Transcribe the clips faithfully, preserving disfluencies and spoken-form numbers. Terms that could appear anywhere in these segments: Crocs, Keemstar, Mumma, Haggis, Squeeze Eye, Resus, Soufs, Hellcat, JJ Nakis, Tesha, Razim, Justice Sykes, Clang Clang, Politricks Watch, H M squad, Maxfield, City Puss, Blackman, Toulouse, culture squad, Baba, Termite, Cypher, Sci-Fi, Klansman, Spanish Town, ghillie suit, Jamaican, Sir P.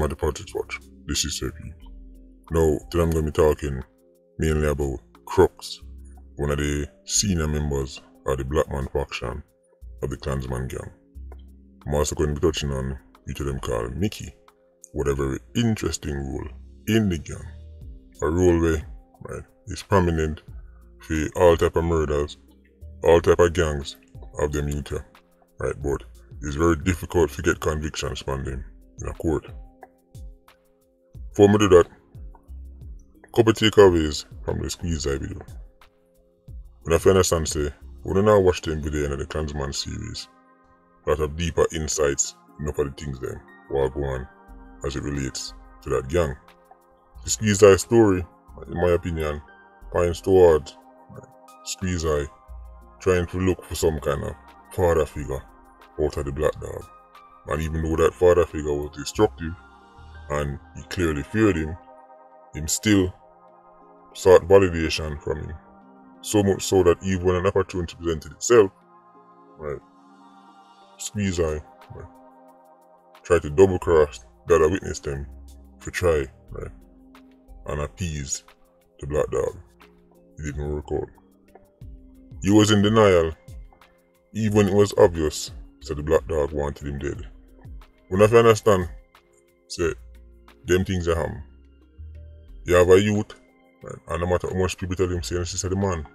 welcome at the Politricks Watch. This is Sir P. Now, today I'm going to be talking mainly about Crocs, one of the senior members of the Blackman faction of the Klansman gang. I'm also going to be touching on each of them called Mickey, with a very interesting role in the gang. A role where right, is prominent for all type of murders, all type of gangs of them youth, right? But it's very difficult to get convictions from them in a court. Before we do that, couple takeaways from the Squeeze Eye video. When I understand say, when I now watch them video in the Klansman series, a lot of deeper insights in of the things them what go on as it relates to that gang. The Squeeze Eye story, in my opinion, points towards Squeeze Eye trying to look for some kind of father figure out of the Black Dog. And even though that father figure was destructive and he clearly feared him, him still sought validation from him. So much so that even when an opportunity presented itself, right, Squeeze Eye right, tried to double cross that I witnessed him for try, right, and appease the Black Dog. It didn't work out. He was in denial, even when it was obvious that the Black Dog wanted him dead. When I understand, say, them things are happening. You have a youth, right? And no matter how much people tell him, saying she said the man,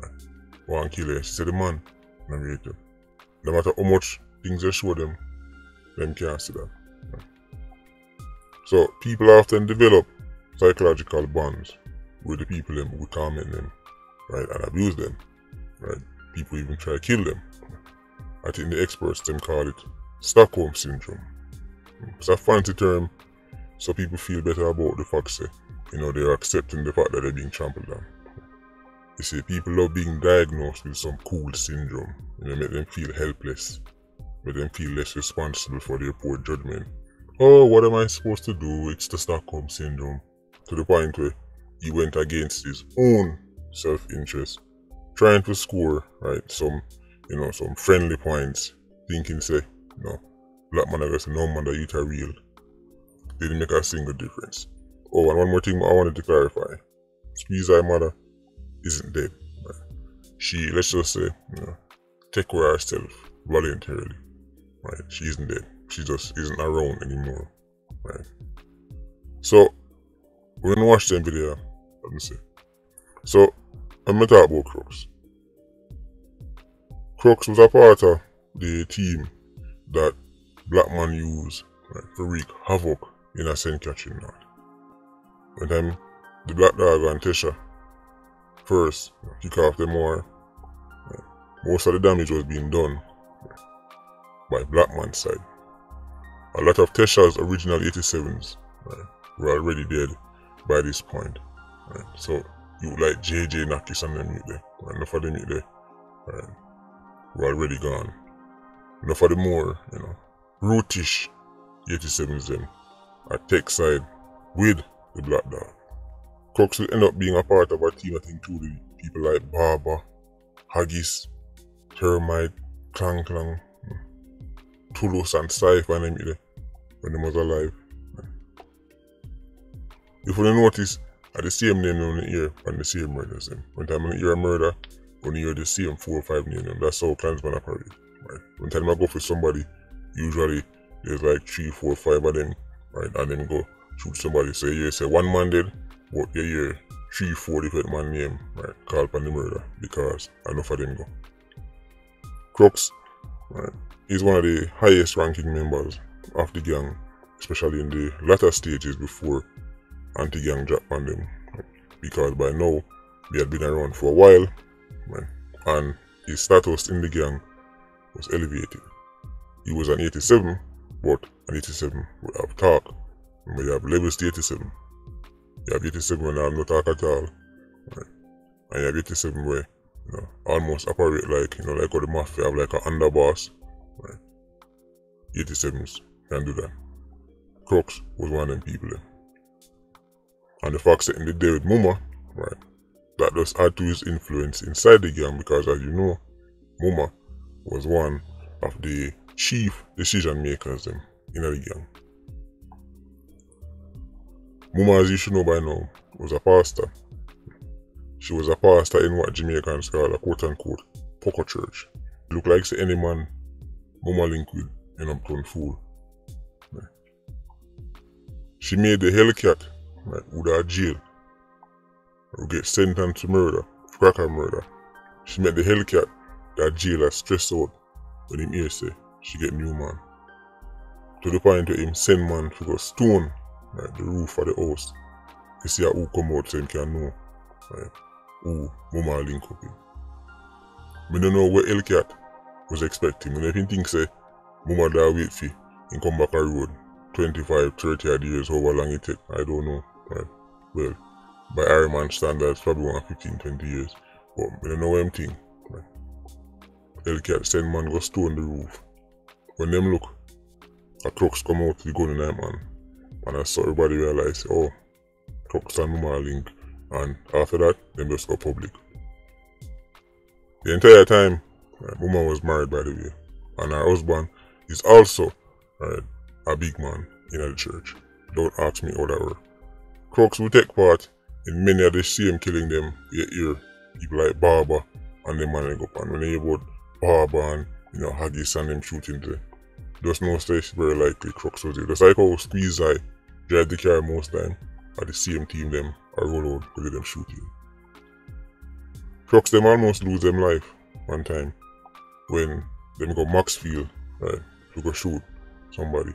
right? One killer, she said the man, narrator. No matter how much things they show them, them can't see that. Right? So people often develop psychological bonds with the people them who torment them, right, and abuse them, right? People even try to kill them. I think the experts them call it Stockholm Syndrome. It's a fancy term, so people feel better about the fact that, you know, they're accepting the fact that they're being trampled on. You see, people love being diagnosed with some cool syndrome, and they make them feel helpless, make them feel less responsible for their poor judgment. Oh, what am I supposed to do? It's the Stockholm Syndrome. To the point where he went against his own self-interest, trying to score, right, some, you know, some friendly points, thinking, say, you know, Black man against no man that youth are real. Didn't make a single difference. Oh, and one more thing I wanted to clarify. Squeeze Eye mother isn't dead. Right? She, let's just say, you know, take care of herself voluntarily. Right? She isn't dead. She just isn't around anymore. Right? So, we're gonna watch them video. Let me see. So, I'm gonna talk about Crocs. Crocs was a part of the team that Blackman used, right, to wreak havoc in a Saint Catherine North. When them, the Black Dog and Tesha first kick off them war, right, most of the damage was being done right, by Blackman's side. A lot of Tesha's original eighty-sevens right, were already dead by this point. Right. So you like J J Nakis and them there, right, enough of them there, right, were already gone. Enough of the more, you know, brutish eighty-sevens them at tech side with the Black Dog. Crocs will end up being a part of a team that included people like Baba, Haggis, Termite, Clang Clang, Toulouse and Cypher and them when they was alive. If you notice, at the same name on the ear and the same murders them. When time on the ear a murder, on the ear the same four or five name them. That's how Klansman operate. Right? When time I go for somebody, usually there's like three, four, five of them, right? And then go shoot somebody. Say yeah, say one man dead, but yeah, yeah, three, four different man name, right? Call for the murder because enough of them go. Crocs, right, is one of the highest ranking members of the gang, especially in the latter stages before anti-gang drop on them, right? Because by now they had been around for a while, right? And his status in the gang was elevated. He was an eighty-seven, but an eighty-seven would have talk. Remember, you have labels to eighty-seven. You have eighty-seven when I have no talk at all, right? And you have eighty-seven where, you know, almost operate like, you know, like how the mafia have like an underboss, right? eighty-sevens can do that. Crocs was one of them people then. And the fact that in the day with Mumma, right, that does add to his influence inside the gang because, as you know, Mumma was one of the chief decision makers them in the gang. Mumma, as you should know by now, was a pastor. She was a pastor in what Jamaicans call a quote-unquote poker church. Look like to any man Mumma linked with an uptown fool. Right. She made the Hellcat, right, with her jail, who get sentenced to murder, cracker murder. She met the Hellcat, that jailer stressed out when him here say she get new man. To the point where him send man to go stone, right, the roof of the house. You see how who come out so him can know, right, who Mumma link up him. I don't know what Hellcat was expecting. When everything thinks say Mumma da wait for him come back a road twenty-five, thirty years, however long it take, I don't know, right? Well, by Iron Man standards, probably one fifteen, twenty years. But I don't know what I'm thinking, right? Hellcat send man go stone the roof. When them look, a Crocs come out the gun in that man. And I saw everybody realize, oh, Crocs and Mumma link. And after that, them just go public. The entire time, right, Mumma was married, by the way. And her husband is also, right, a big man in the church. Don't ask me how that work. Crocs will take part in many of the same killing them you hear. People like Baba and them man go up. And when they hear about Baba and, you know, Haggis and them shooting there, there's no stage very likely Crocs was there. Just like how Squeeze Eye drive the car most time at the same team them are roll out to get them shooting. Crocs them almost lose them life one time when them go Maxfield, right, to go shoot somebody.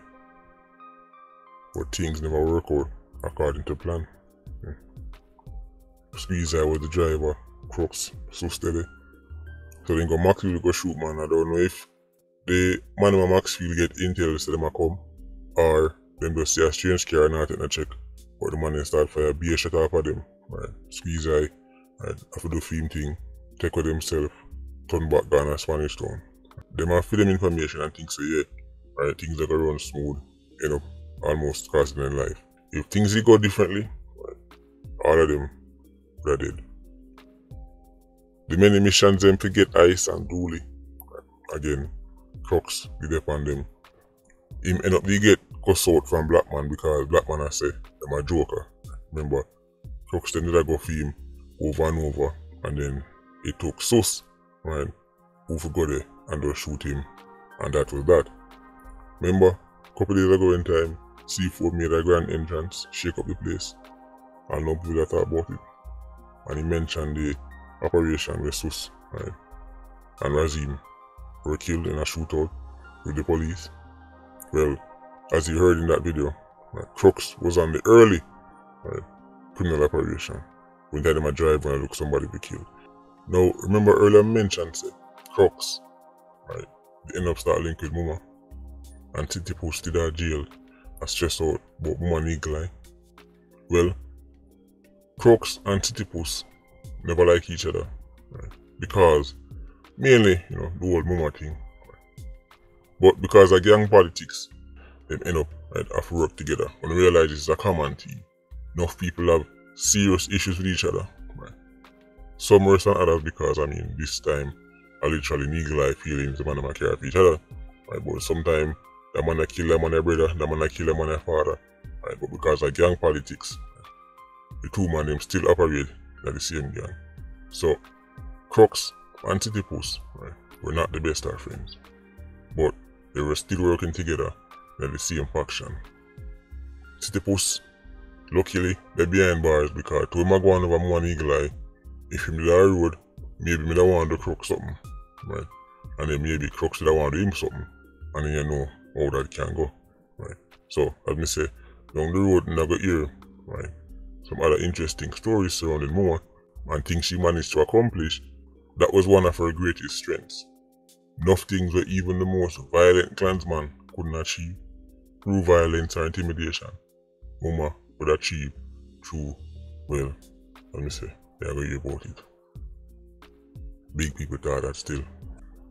But things never work out according to plan. Yeah. Squeeze Eye was the driver, Crocs so steady. So they go Maxfield go shoot man. I don't know if the man in Maxfield get intel so them a come, or them just see a strange car and not take a check. But the man then start fire, be a shot off of them. Right. Squeeze Eye, right, after the film thing, take with themselves, turn back down a Spanish Town. Them have feed them information and things say yeah, right, things are gonna run smooth, you know, almost costing them life. If things did go differently, all of them were dead. The many missions them forget Ice and Dooley. Again, Crocs did upon them. Him end up they get cussed out from Blackman because Blackman I say them a joker. Remember, Crocs then did go for him over and over, and then he took Soufs, right, who forgot it and just shoot him, and that was that. Remember, a couple days ago in time, C four made a grand entrance, shake up the place, and no people that thought about it. And he mentioned the operation Resus, right, and Razim were killed in a shootout with the police. Well, as you heard in that video, right, Crocs was on the early, right, criminal operation when they had him a drive when I look somebody be killed. Now remember earlier mentioned said Crocs, right, they end up start link with Mumma, and City Puss did her jail and stress out but Mumma need Clang. Well, Crocs and City Puss never like each other, right, because mainly, you know, the old Mumma thing, right, but because of gang politics they end up, right, have to work together when they realize it's a common thing. Enough people have serious issues with each other, right, some worse than others because I mean this time I literally need Clang feelings the man and I care for each other. Right, but sometimes that man that kill them on their brother, that man that kill them on their father. Right, but because of gang politics, right, the two man them still operate at the same gang. So Crocs and City Puss, right, were not the best of friends, but they were still working together at the same faction. City Puss, luckily, they behind bars because to him I go on over one eagle eye. If him did a road, maybe me da want to Crocs something, right, and then maybe Crocs did a want to him something. And then you know how that can go, right? So as me say, down the road and I go hear, right, some other interesting stories surrounding Mumma and things she managed to accomplish. That was one of her greatest strengths. Enough things where even the most violent Klansman couldn't achieve through violence or intimidation, Mumma would achieve through, well, let me say, they are going to hear about it. Big people thought that still.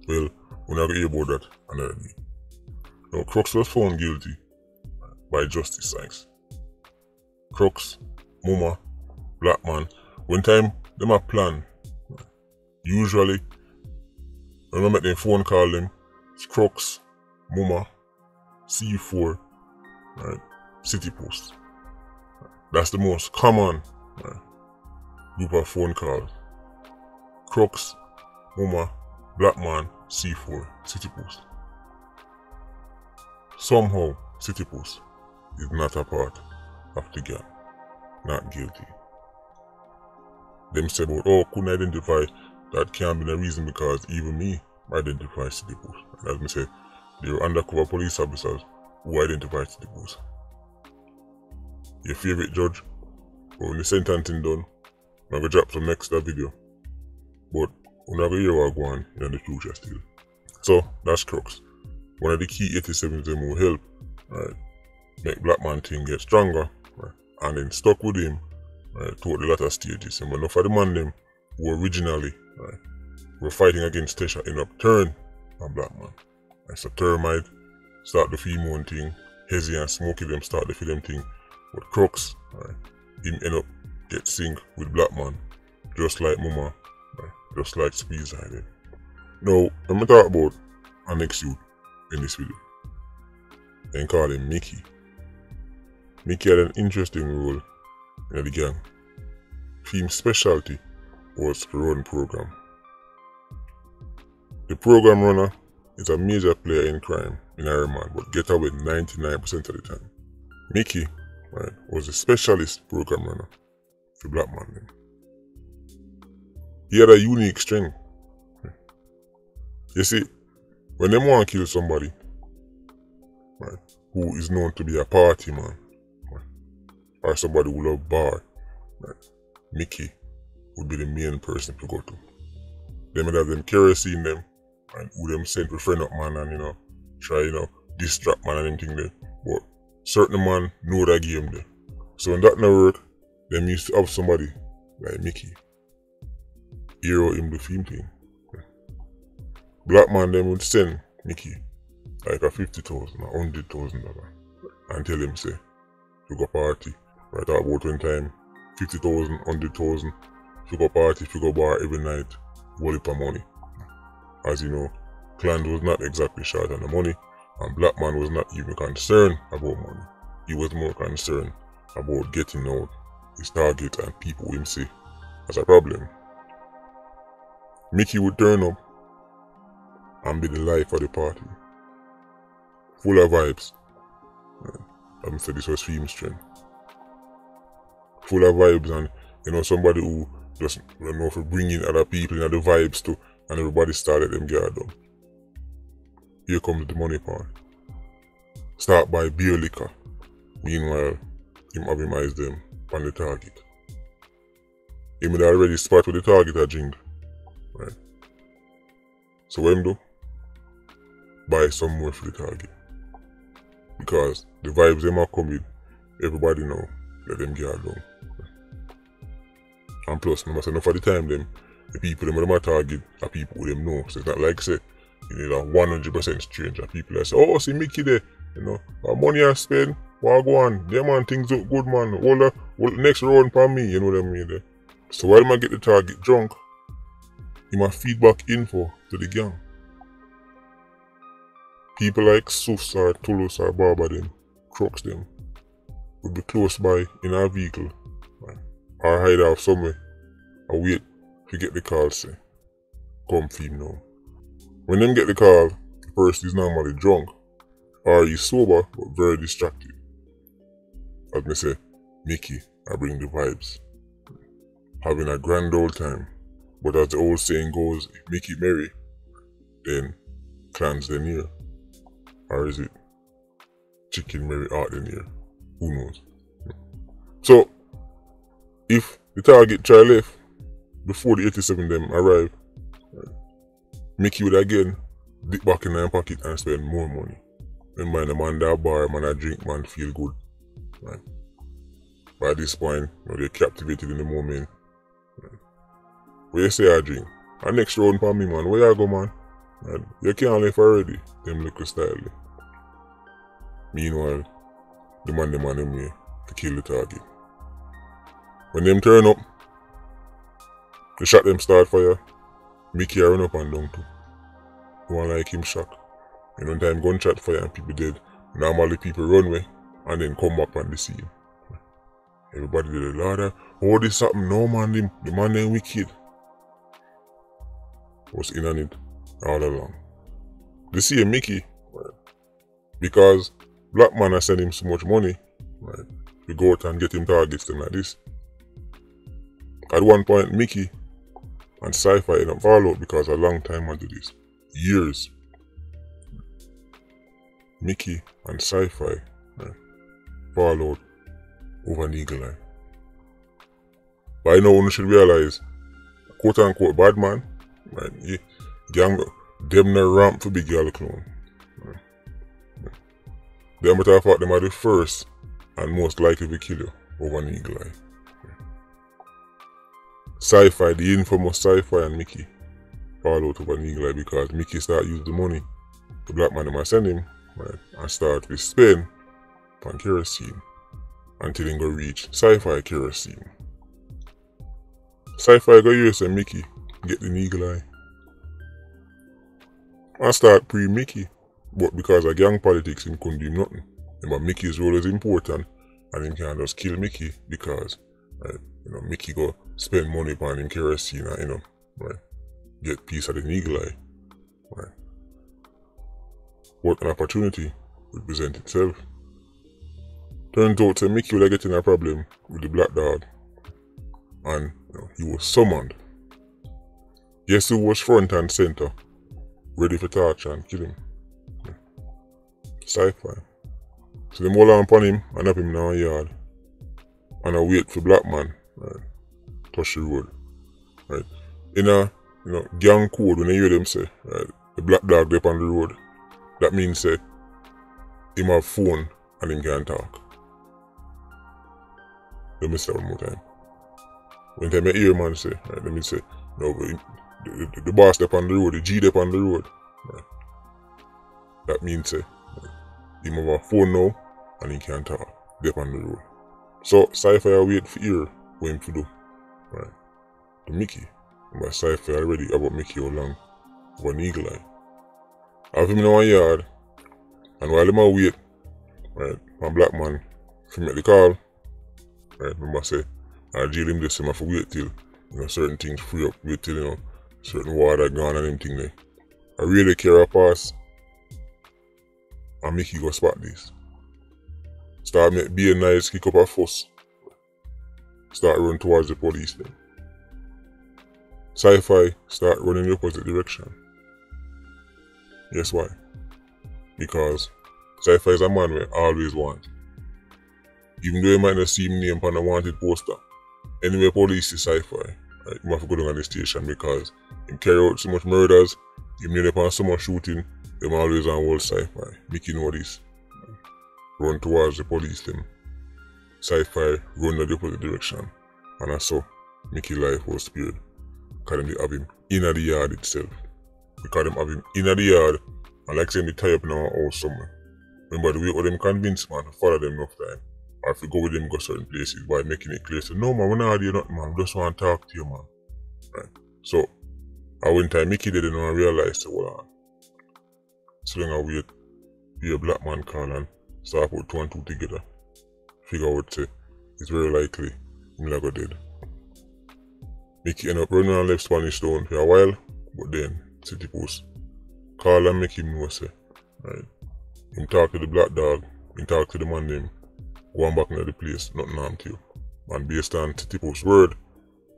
Well, we're not going to hear about that another day. Now, Crocs was found guilty by Justice Sykes. Crocs, Mumma, Blackman, one time, them a plan. Usually, when I make them phone call them, it's Crocs, Mumma, C four, right, City Puss. That's the most common right, group of phone calls. Crocs, Mumma, Blackman, C four, City Puss. Somehow, City Puss is not a part of the gang. Not guilty. Them said about, oh, couldn't identify, that can't be the reason because even me identify City Puss. And as me said, they were undercover police officers who identify City Puss. Your favorite judge, but when the sentencing done, I'm gonna drop some extra video. But we're not gonna hear what going on in the future still. So that's Crocs. One of the key eighty-sevens them will help right, make Blackman team get stronger right, and then stuck with him right, toward the latter stages. And enough of the man them who originally right, were fighting against Tesha end up turn on Blackman. And so Termite start the female thing, Hazy and Smokey them start the film thing. But Crocs, right, him end up get synced with Blackman, just like Mumma, right, just like Squeeze Eye then. Now, I'm going to talk about our next youth in this video. Then call him Mickey. Mickey had an interesting role in the gang. His specialty was to run program. The program runner is a major player in crime in Ireland, but get away ninety-nine percent of the time. Mickey Right, was a specialist program runner for Blackman then. He had a unique strength. You see, when they want to kill somebody right, who is known to be a party man right, or somebody who loves bar, right, Mickey would be the main person to go to. They might have them kerosene them and who them sent to friend up man and you know try you know distract man and anything there. But certain man know that game there. So in that network, they used to have somebody like Mickey. Hero him the film thing. Okay. Blackman them would send Mickey like a fifty thousand or hundred thousand dollar and tell him say to go party. Right at about one time, fifty thousand, hundred thousand, to go party, to go bar every night, wallop of money. As you know, Clan was not exactly short on the money. And Blackman was not even concerned about money. He was more concerned about getting out his target and people him see as a problem. Mickey would turn up and be the life of the party. Full of vibes. As I said, this was film strength. Full of vibes and you know somebody who just you know for bringing other people and you know, the vibes too and everybody started them get up. Here comes the money part. Start by beer liquor. Meanwhile, him have him eyes them on the target. Him had already spot with the target a drink. Right. So what him do? Buy some more for the target. Because the vibes them are coming, everybody know let them get along. And plus, no matter enough of the time them, the people them are target are people who them know. So it's not like say you need a one hundred percent stranger. People that say, oh, see Mickey there, you know, our money I spend, what I go on, yeah man, things look good man, hold the, hold the next round for me, you know what I mean there. So while I get the target drunk, he must feed back info to the gang. People like Soufs or Toulouse or Baba them, Crocs them, would be close by in our vehicle, right, or hide out somewhere, or wait to get the call say, come feed now. When them get the call, the person is normally drunk, or he's sober but very distracted. As me say, Mickey, I bring the vibes. Having a grand old time, but as the old saying goes, if Mickey merry, then Clans them here. Or is it Chicken merry art them here? Who knows? So, if the target try left before the eighty-seven them arrive, Mickey would again dip back in my pocket and spend more money. Remember the man that bar, man that drink, man feel good. Right. By this point, you know, they're captivated in the moment. Right. Where you say I drink? Our next round for me man, where you go man? Right. You can't live already, them little style. Meanwhile, the man the man them way to kill the target. When them turn up, they shot them start fire. Mickey run up and down too. No one like him shock. And one time gunshot fire and people dead. Normally people run away and then come back on the scene. Everybody did a ladder. Oh, this something. No man, the, the man named Wicked was in on it all along. They see a Mickey, right? Because Blackman has sent him so much money, right? We go out and get him targets them like this. At one point, Mickey and Sci-Fi end up followed because a long time I do this. Years. Mickey and Sci-Fi, right, followed over an eagle eye. By now one should realize, quote unquote bad man, right? He, gang them no ramp for big yellow clone. Right? Right. Them but I thought them are the first and most likely to kill you over an eagle eye. Sci-Fi, the infamous Sci-Fi and Mickey followed over an eagle eye because Mickey started using the money the black man might send him, right, and start with spin on kerosene until he go reach Sci-Fi kerosene. Sci-Fi go use and Mickey get the eagle eye. I start pre-Mickey, but because of gang politics, him couldn't do nothing. But Mickey's role is important, and him can just kill Mickey because, right, you know, Mickey go spend money upon him kerosene and, you know, right, get piece of the eagle eye. Right. What an opportunity would present itself. Turns out to Mickey was getting a problem with the black dog, and you know, he was summoned. Yes, he was front and center, ready for torture and kill him. Yeah. Sci-Fi. So they hold on upon him and up him in our yard. And I wait for black man, right, touch the road. Right. In a you know gang code, when you hear them say, right, the black dog up on the road, that means say him have phone and him can talk. Let me say one more time. When time I hear man say, right, let me say, no, but him, The, the, the boss up on the road, the G up on the road. Right. That means uh, right, he have a phone now and he can't talk. They up on the road. So Sci-Fi wait for ear for him to do. Right. The Mickey. But Sci-Fi already about Mickey how long of an eagle eye. Have him in our yard, and while him a wait, right, my black man if he make the call, right, remember say, I jail him this, him have to wait till you know certain things free up, wait till you know certain water gone and anything there. I really care a pass and Mickey go spot this. Start make be nice, kick up a fuss. Start run towards the police then. Sci-Fi start running the opposite direction. Guess why? Because Sci-Fi is a man we always want. Even though he might not see him name on a wanted poster. Anyway, police is Sci-Fi. Right, you have to go down on the station because you carry out so much murders, you need upon so much shooting, them always on whole Sci-Fi. Mickey know this. Run towards the police them. Sci-Fi run in the opposite direction. And I saw Mickey life was spared. Because them they have him in the yard itself. Because them have him in the yard and like saying they tie up in our house somewhere. Remember the way all them convinced man to follow them enough time. Or if you go with them go certain places by making it clear, so no man, we not hear nothing man, we just want to talk to you man. Right. So I went time Mickey didn't know and realized so hold on. So long I wait, be a black man call and start put two and two together. Figure out say it's very likely him like go dead. Mickey end up running and left Spanish Town for a while, but then City Puss call and make him know say. Right. Him talk to the black dog, him talk to the man name. Going back into the place, nothing harm to you. And based on Titipo's word,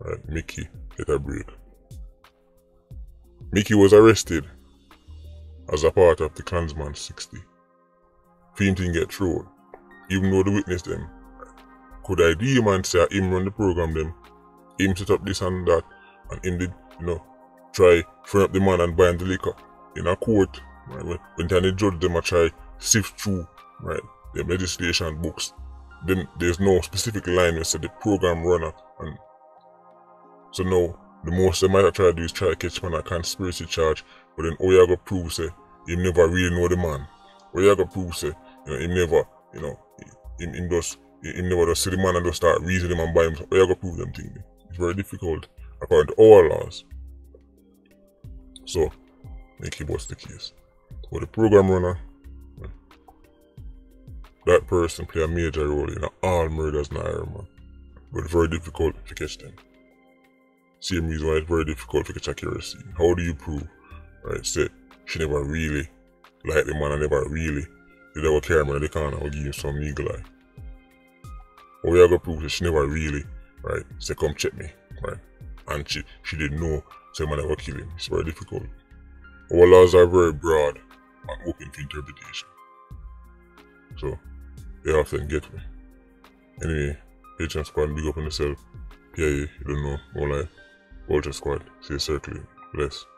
right, Mickey get a break. Mickey was arrested as a part of the Klansman sixty. Fame didn't get thrown, even though the witness them could I D him and say him run the program them, him set up this and that, and him did, you know, try frame up the man and bind the liquor in a court. Right, when, when they judge them I try sift through, right, the legislation books. Then there's no specific line that said the program runner, and so now the most they might have tried to do is try to catch man a conspiracy charge, but then all you have to prove say you never really know the man. All you have to prove say you know him never, you know, him him just him never just see the man and just start reasoning him and buy him. All you have to prove them thing. It's very difficult according to our laws. So Mickey was the case. But the program runner, that person play a major role in all murders in Ireland. but very difficult if you catch them. Same reason why it's very difficult if you catch accuracy. How do you prove? Right, say, she never really like the man, I never really. They never care man, they can't, I'll give you some eagle eye. How you gonna prove that she never really, right, say come check me, right? And she, she didn't know, so man never kill him. It's very difficult. Our laws are very broad and open to interpretation. So, they often get me. Anyway, H M squad, big up on yourself. P I A, you don't know, all life. Culture squad, stay circling, bless.